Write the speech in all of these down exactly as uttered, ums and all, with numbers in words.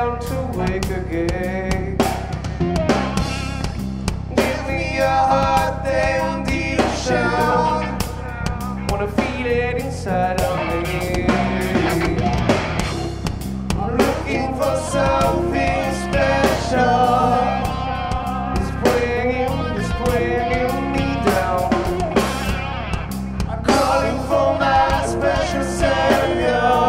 fail to wake again. Give me your heart, they will need a shout. Wanna feel it inside of me. I'm looking for something special. It's weighing, it's weighing me down. I'm calling for my special savior.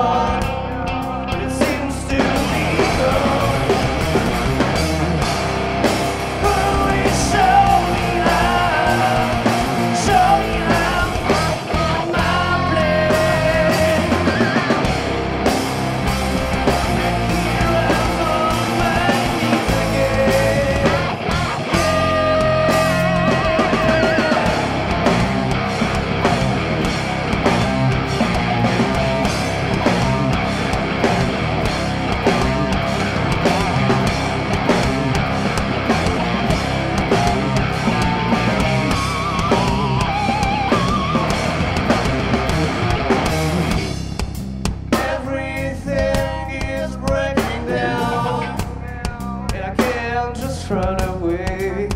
Run away.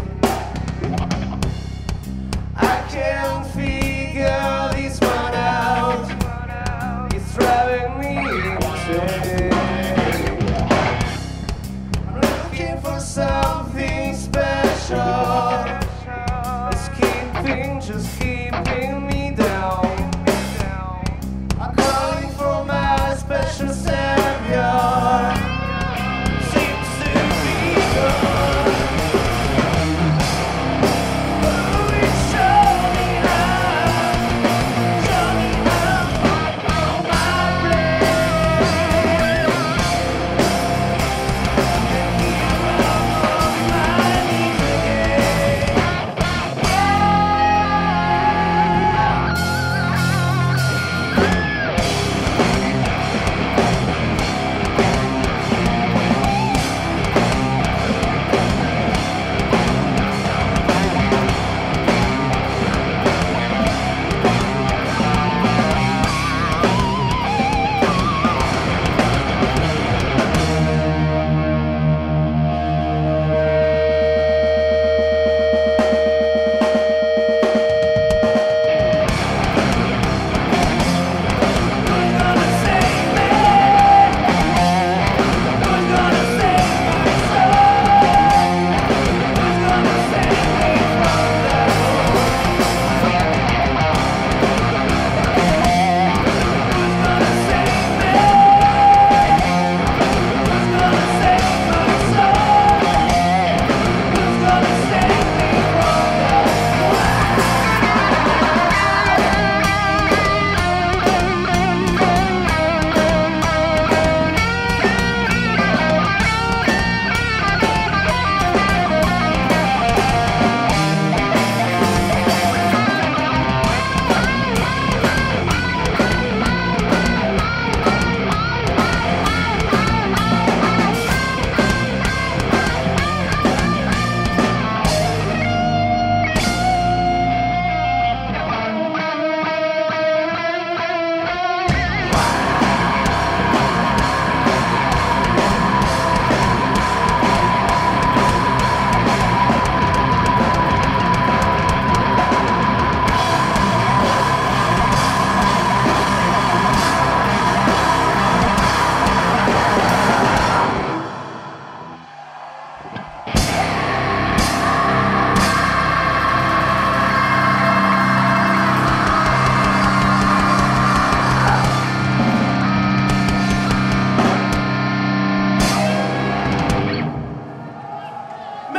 I can't figure this one out. It's driving me insane. I'm looking for something special. It's keeping, just keeping me down. I'm calling for my special savior.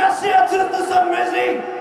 Shout out to the sun, Missy!